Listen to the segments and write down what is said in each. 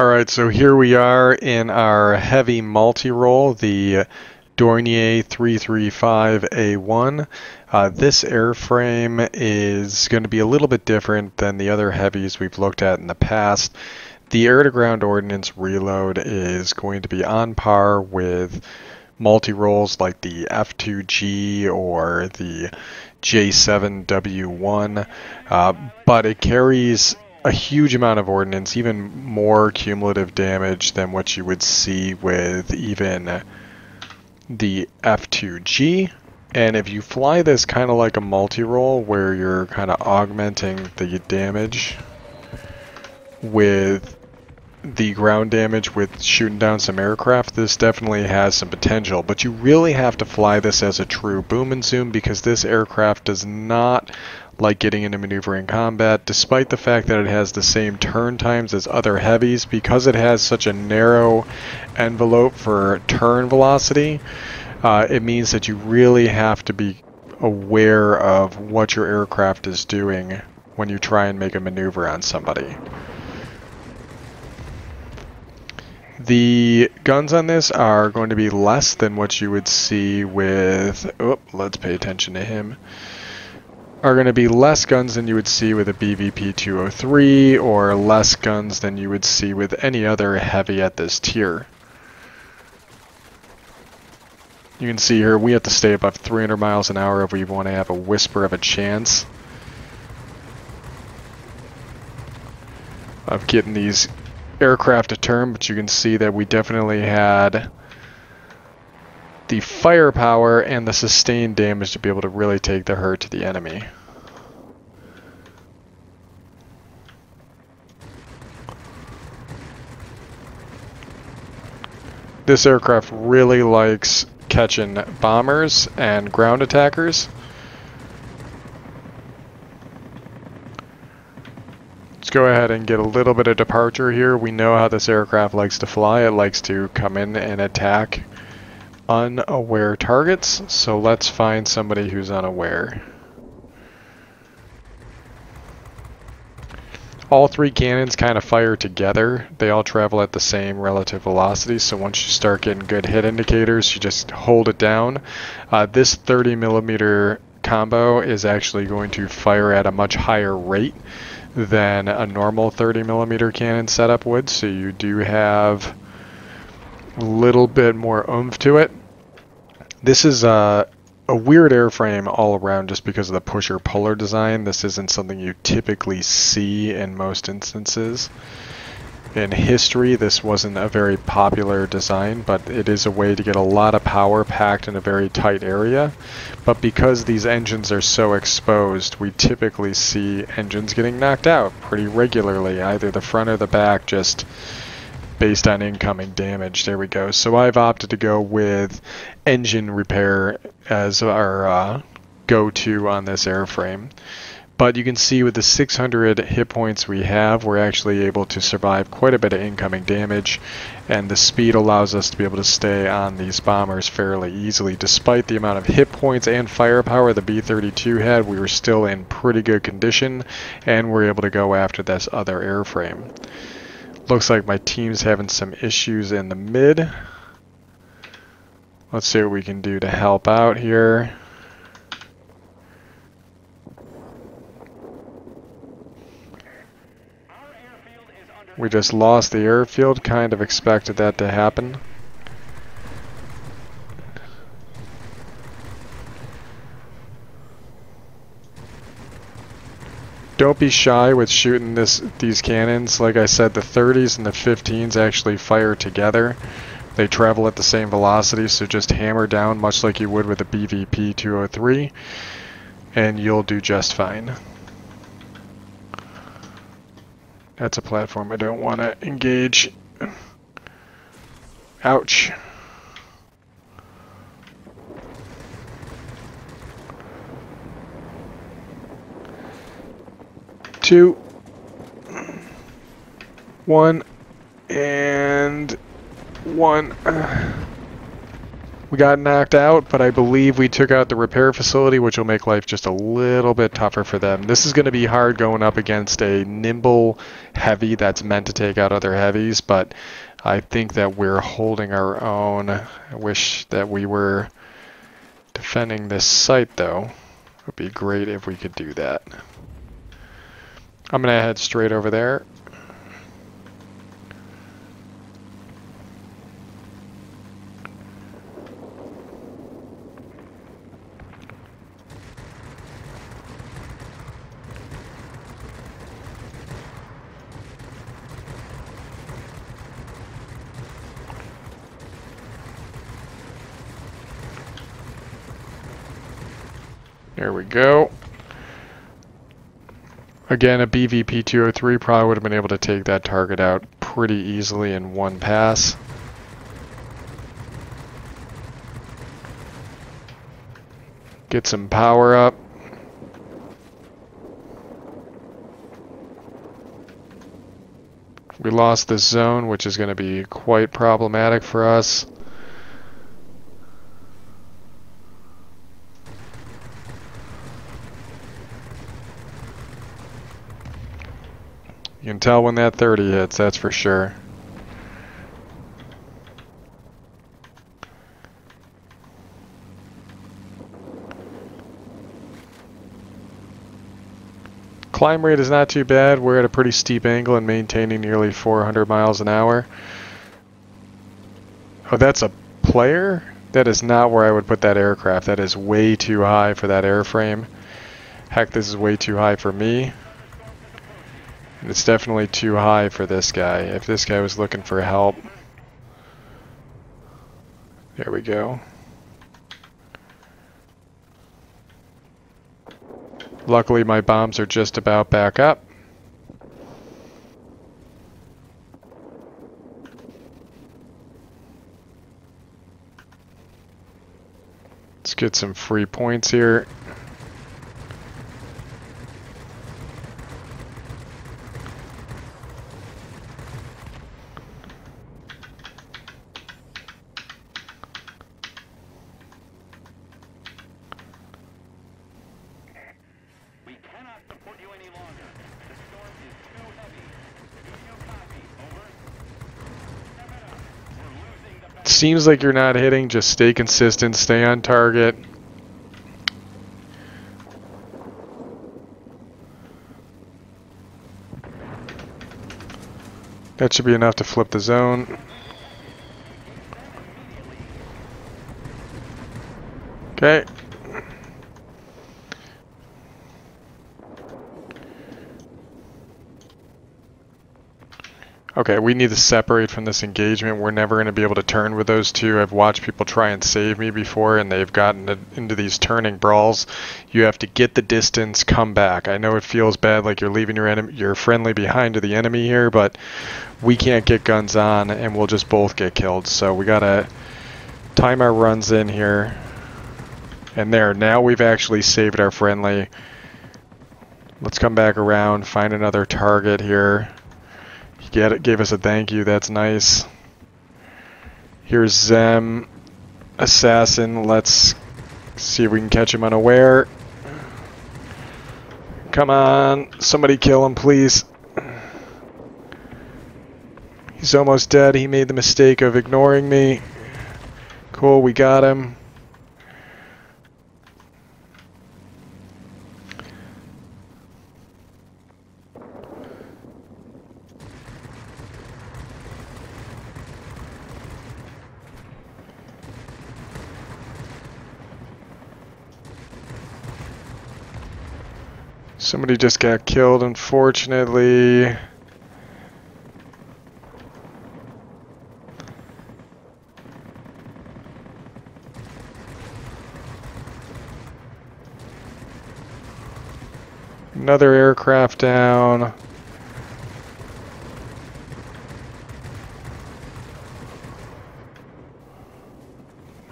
Alright, so here we are in our heavy multi-role, the Dornier 335A1. This airframe is going to be a little bit different than the other heavies we've looked at in the past. The air-to-ground ordnance reload is going to be on par with multi-roles like the F2G or the J7W1, but it carries a huge amount of ordnance, even more cumulative damage than what you would see with even the F2G. And if you fly this kind of like a multi-role where you're kind of augmenting the damage with the ground damage with shooting down some aircraft, this definitely has some potential, but you really have to fly this as a true boom and zoom because this aircraft does not like getting into maneuvering combat, despite the fact that it has the same turn times as other heavies. Because it has such a narrow envelope for turn velocity, it means that you really have to be aware of what your aircraft is doing when you try and make a maneuver on somebody. The guns on this are going to be less than what you would see with, let's pay attention to him, are going to be less guns than you would see with a BV P.203 or less guns than you would see with any other heavy at this tier. You can see here we have to stay above 300 miles an hour if we want to have a whisper of a chance of getting these aircraft to turn, but you can see that we definitely had the firepower and the sustained damage to be able to really take the hurt to the enemy. This aircraft really likes catching bombers and ground attackers. Go ahead and get a little bit of departure here. We know how this aircraft likes to fly. It likes to come in and attack unaware targets, so let's find somebody who's unaware. All three cannons kind of fire together. They all travel at the same relative velocity, so once you start getting good hit indicators, you just hold it down. This 30mm combo is actually going to fire at a much higher rate than a normal 30mm cannon setup would, so you do have a little bit more oomph to it. This is a weird airframe all around just because of the pusher-puller design. This isn't something you typically see in most instances. In history, this wasn't a very popular design, but it is a way to get a lot of power packed in a very tight area. But because these engines are so exposed, we typically see engines getting knocked out pretty regularly, either the front or the back, just based on incoming damage. There we go. So I've opted to go with engine repair as our go-to on this airframe. But you can see with the 600 hit points we have, we're actually able to survive quite a bit of incoming damage, and the speed allows us to be able to stay on these bombers fairly easily. Despite the amount of hit points and firepower the B-32 had, we were still in pretty good condition, and we're able to go after this other airframe. Looks like my team's having some issues in the mid. Let's see what we can do to help out here. We just lost the airfield, kind of expected that to happen. Don't be shy with shooting these cannons. Like I said, the 30s and the 15s actually fire together. They travel at the same velocity, so just hammer down much like you would with a BV P.203, and you'll do just fine. That's a platform I don't want to engage. Ouch. Two. One. And one. We got knocked out, but I believe we took out the repair facility, which will make life just a little bit tougher for them. This is going to be hard going up against a nimble heavy that's meant to take out other heavies, but I think that we're holding our own. I wish that we were defending this site, though. It would be great if we could do that. I'm going to head straight over there. There we go. Again, a BV P.203 probably would have been able to take that target out pretty easily in one pass. Get some power up. We lost this zone, which is going to be quite problematic for us. You can tell when that 30 hits, that's for sure. Climb rate is not too bad. We're at a pretty steep angle and maintaining nearly 400 miles an hour. Oh, that's a player? That is not where I would put that aircraft. That is way too high for that airframe. Heck, this is way too high for me. It's definitely too high for this guy. If this guy was looking for help. There we go. Luckily my bombs are just about back up. Let's get some free points here. Seems like you're not hitting, just stay consistent, stay on target. That should be enough to flip the zone. Okay. Okay, we need to separate from this engagement. We're never going to be able to turn with those two. I've watched people try and save me before, and they've gotten into these turning brawls. You have to get the distance, come back. I know it feels bad, like you're leaving your friendly behind to the enemy here, but we can't get guns on, and we'll just both get killed. So we gotta time our runs in here. And there, now we've actually saved our friendly. Let's come back around, find another target here. Get it, gave us a thank you, that's nice. Here's Zem, Assassin, let's see if we can catch him unaware. Come on, somebody kill him please. He's almost dead, he made the mistake of ignoring me. Cool, we got him. Somebody just got killed, unfortunately. Another aircraft down.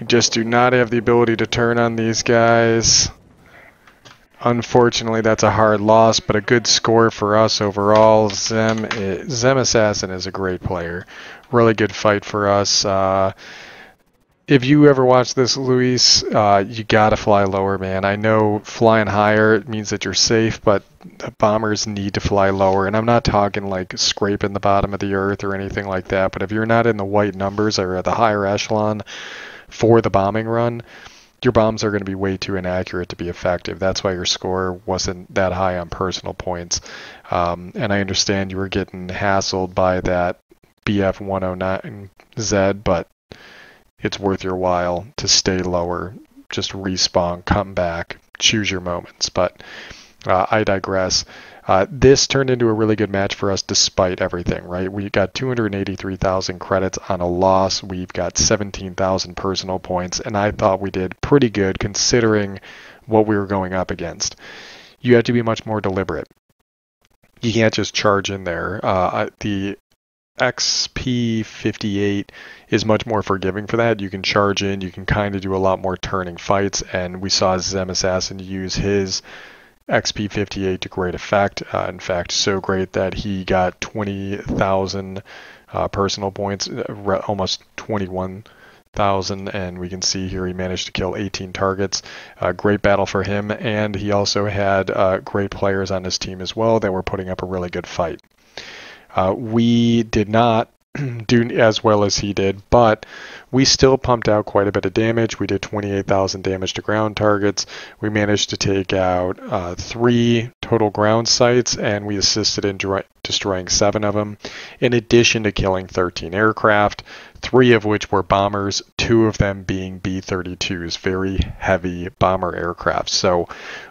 We just do not have the ability to turn on these guys. Unfortunately, that's a hard loss, but a good score for us overall. Zem Assassin is a great player. Really good fight for us. if you ever watch this, Luis, you gotta fly lower, man. I know flying higher means that you're safe, but bombers need to fly lower. And I'm not talking like scraping the bottom of the earth or anything like that, but if you're not in the white numbers or at the higher echelon for the bombing run, your bombs are going to be way too inaccurate to be effective. That's why your score wasn't that high on personal points. And I understand you were getting hassled by that BF 109 Z, but it's worth your while to stay lower, just respawn, come back, choose your moments. But I digress. This turned into a really good match for us despite everything, right? We got 283,000 credits on a loss. We've got 17,000 personal points, and I thought we did pretty good considering what we were going up against. You have to be much more deliberate. You can't just charge in there. The XP 58 is much more forgiving for that. You can charge in, you can kind of do a lot more turning fights, and we saw Zem Assassin use his XP 58 to great effect. In fact, so great that he got 20,000 personal points, almost 21,000, and we can see here he managed to kill 18 targets. Great battle for him, and he also had great players on his team as well that were putting up a really good fight. We did not do as well as he did, but we still pumped out quite a bit of damage. We did 28,000 damage to ground targets. We managed to take out 3 total ground sites, and we assisted in destroying 7 of them, in addition to killing 13 aircraft, 3 of which were bombers, 2 of them being B-32s, very heavy bomber aircraft. So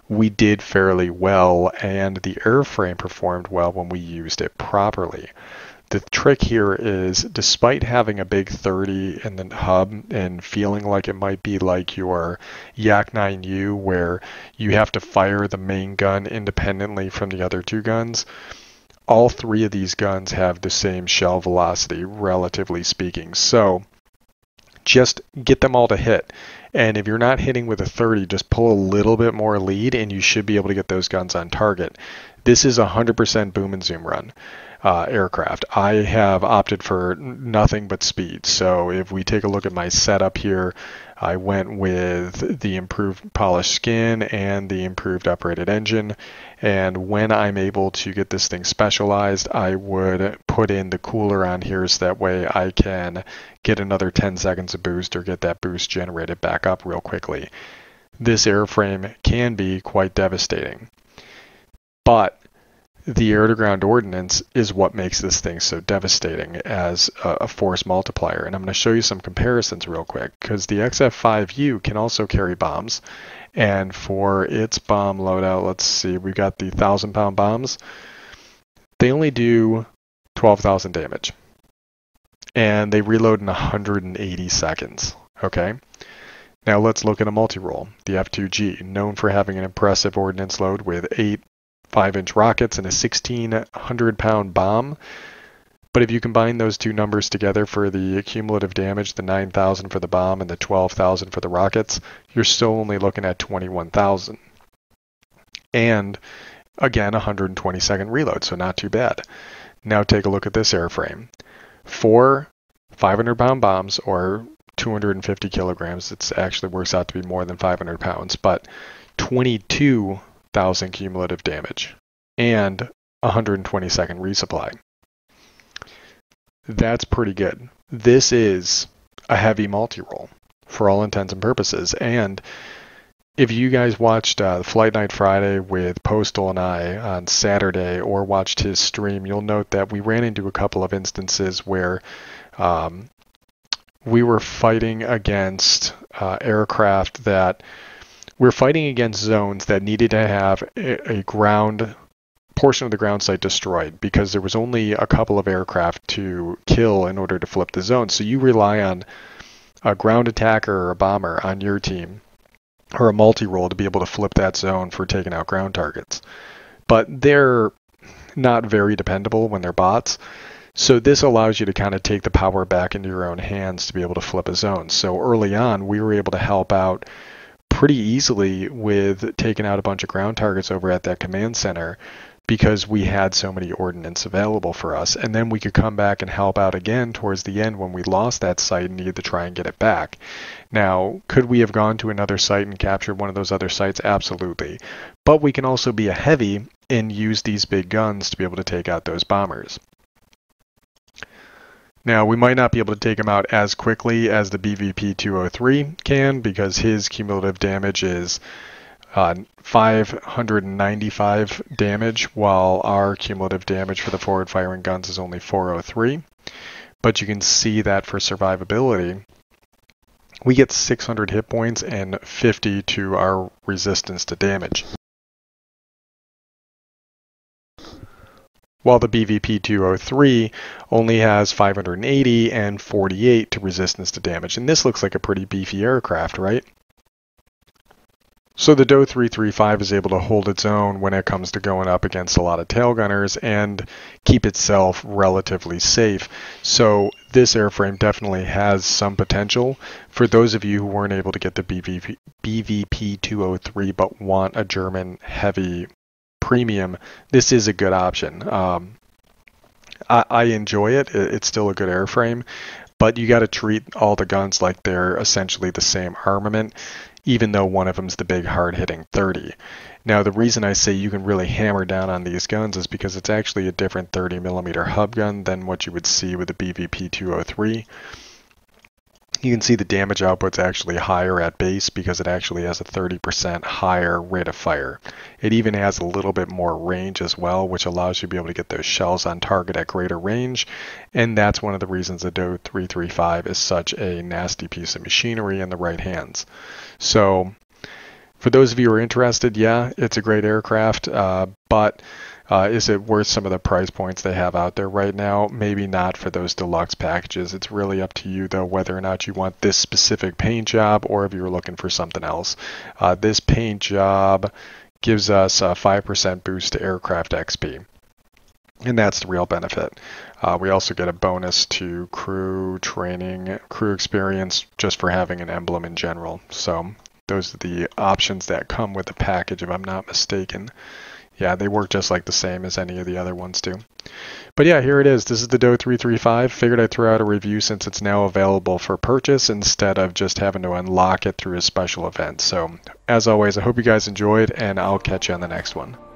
we did fairly well, and the airframe performed well when we used it properly. The trick here is, despite having a big 30 in the hub and feeling like it might be like your Yak-9U, where you have to fire the main gun independently from the other 2 guns, all 3 of these guns have the same shell velocity, relatively speaking. So just get them all to hit. And if you're not hitting with a 30, just pull a little bit more lead, and you should be able to get those guns on target. This is 100% boom and zoom run. Aircraft. I have opted for nothing but speed. So if we take a look at my setup here, I went with the improved polished skin and the improved uprated engine. And when I'm able to get this thing specialized, I would put in the cooler on here so that way I can get another 10 seconds of boost or get that boost generated back up real quickly. This airframe can be quite devastating. But the air-to-ground ordnance is what makes this thing so devastating as a force multiplier. And I'm going to show you some comparisons real quick, because the XF5U can also carry bombs. And for its bomb loadout, let's see, we've got the 1,000-pound bombs. They only do 12,000 damage. And they reload in 180 seconds, okay? Now let's look at a multi-role, the F2G, known for having an impressive ordnance load with 8 5-inch rockets and a 1,600-pound bomb. But if you combine those 2 numbers together for the cumulative damage, the 9,000 for the bomb and the 12,000 for the rockets, you're still only looking at 21,000. And again, 120-second reload, so not too bad. Now take a look at this airframe. 4 500-pound bombs, or 250 kilograms. It actually works out to be more than 500 pounds, but 22,000 cumulative damage and 120-second resupply. That's pretty good. This is a heavy multi-role for all intents and purposes. And if you guys watched Flight Night Friday with Postal and I on Saturday, or watched his stream, you'll note that we ran into a couple of instances where we were fighting against aircraft that we're fighting against zones that needed to have a ground portion of the ground site destroyed, because there was only a couple of aircraft to kill in order to flip the zone. So you rely on a ground attacker or a bomber on your team, or a multi-role, to be able to flip that zone for taking out ground targets. But they're not very dependable when they're bots. So this allows you to kind of take the power back into your own hands to be able to flip a zone. So early on, we were able to help out pretty easily with taking out a bunch of ground targets over at that command center because we had so many ordnance available for us. And then we could come back and help out again towards the end when we lost that site and needed to try and get it back. Now, could we have gone to another site and captured one of those other sites? Absolutely. But we can also be a heavy and use these big guns to be able to take out those bombers. Now, we might not be able to take him out as quickly as the BV P.203 can, because his cumulative damage is 595 damage, while our cumulative damage for the forward firing guns is only 403. But you can see that for survivability, we get 600 hit points and 50 to our resistance to damage. While the BV P.203 only has 580 and 48 to resistance to damage. And this looks like a pretty beefy aircraft, right? So the Dornier 335 is able to hold its own when it comes to going up against a lot of tail gunners and keep itself relatively safe. So this airframe definitely has some potential. For those of you who weren't able to get the BV P.203 but want a German heavy premium, this is a good option. I enjoy it. It's still a good airframe, but you got to treat all the guns like they're essentially the same armament, even though one of them's the big hard-hitting 30. Now, the reason I say you can really hammer down on these guns is because it's actually a different 30mm hub gun than what you would see with the BV P.203. You can see the damage output's actually higher at base because it actually has a 30% higher rate of fire. It even has a little bit more range as well, which allows you to be able to get those shells on target at greater range. And that's one of the reasons the Dornier 335 is such a nasty piece of machinery in the right hands. So for those of you who are interested, yeah, it's a great aircraft, but is it worth some of the price points they have out there right now? Maybe not for those deluxe packages. It's really up to you, though, whether or not you want this specific paint job or if you're looking for something else. This paint job gives us a 5% boost to aircraft XP, and that's the real benefit. We also get a bonus to crew training, crew experience, just for having an emblem in general. So those are the options that come with the package, if I'm not mistaken. Yeah, they work just like the same as any of the other ones do. But yeah, here it is. This is the Dornier 335. Figured I'd throw out a review since it's now available for purchase instead of just having to unlock it through a special event. So, as always, I hope you guys enjoyed, and I'll catch you on the next one.